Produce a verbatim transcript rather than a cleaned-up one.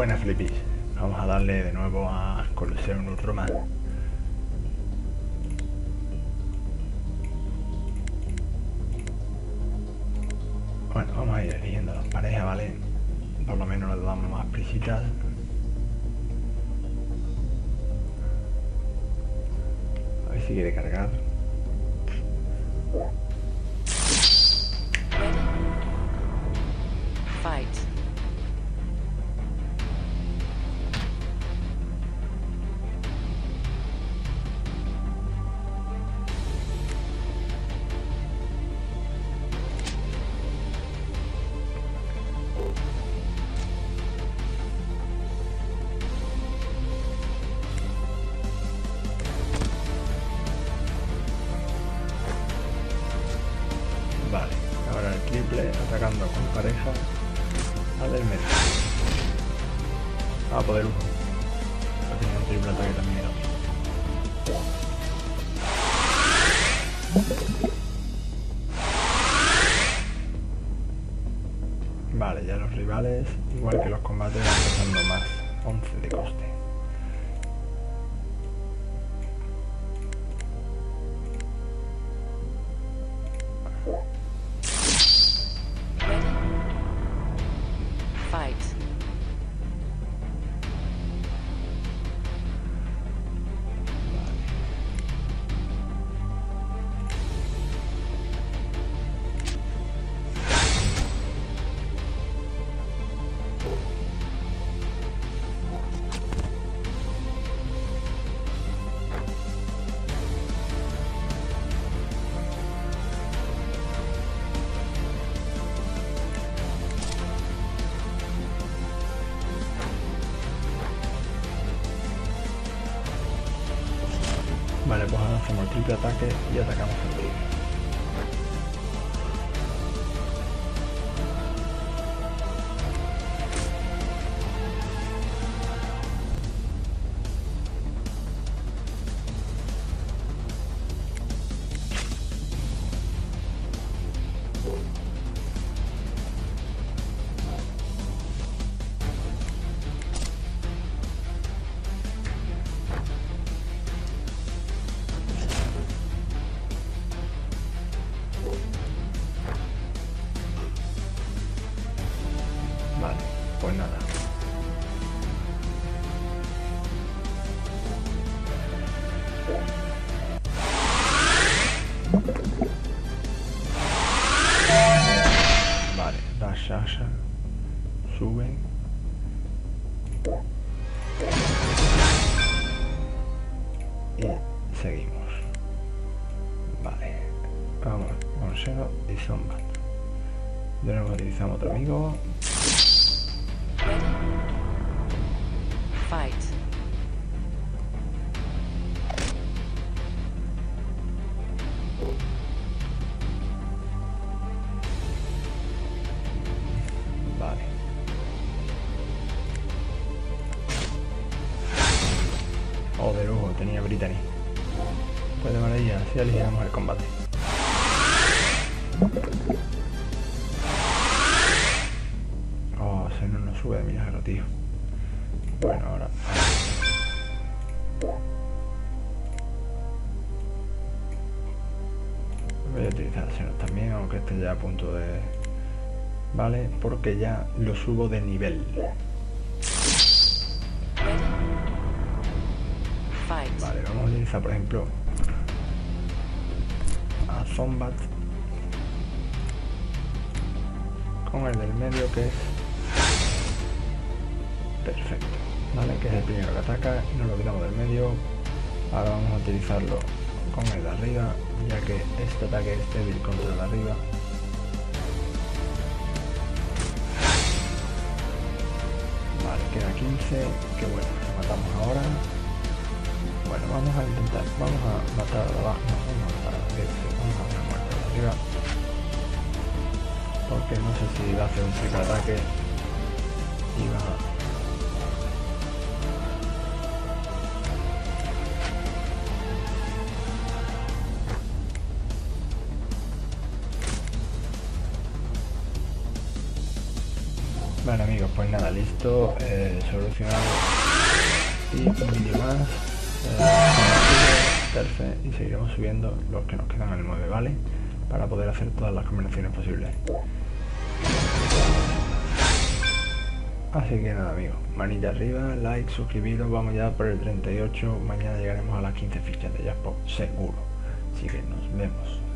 Buenas, flippies. Vamos a darle de nuevo a Colosseum Nu Roma. Bueno, vamos a ir eligiendo las parejas, ¿vale? Por lo menos nos damos más prisitas. A ver si quiere cargar. Vale, ahora el triple, atacando con pareja al del medio. Ah, poder uno. Tiene un triple ataque también el otro. Vale, ya los rivales, igual que los combates, van costando más. once de coste. Vale, pues ahora hacemos el triple ataque y atacamos el tigre. Pues nada. Vale, da Shasha. Sube. Y seguimos. Vale. Vamos con Shadow y Zombat. De nuevo utilizamos otro amigo. Fight. Vale. Oh, de lujo, tenía Brittany. Pues de maravilla, así aligeramos el combate. Oh, se no nos sube de milagro, tío. Bueno, ahora. Voy a utilizar el también, aunque esté ya a punto de. Vale, porque ya lo subo de nivel. Vale, vamos a utilizar, por ejemplo, a Zombat con el del medio, que es perfecto. Vale, que es el primero que ataca, nos lo quitamos del medio. Ahora vamos a utilizarlo con el de arriba, ya que este ataque es débil contra el de arriba. Vale, queda quince, que bueno, lo matamos ahora. Bueno, vamos a intentar, vamos a matar a la baja, no, vamos a matar a la de arriba, vamos a una muerte de arriba. Porque no sé si va a hacer un triple ataque y va a... Bueno amigos, Pues nada, listo, eh, solucionado y un vídeo más, eh, tercer, y seguiremos subiendo los que nos quedan al nueve, ¿vale? Para poder hacer todas las combinaciones posibles. Así que nada, amigos, manita arriba, like, suscribiros, vamos ya por el treinta y ocho, mañana llegaremos a las quince fichas de Jackpot, seguro. Así que nos vemos.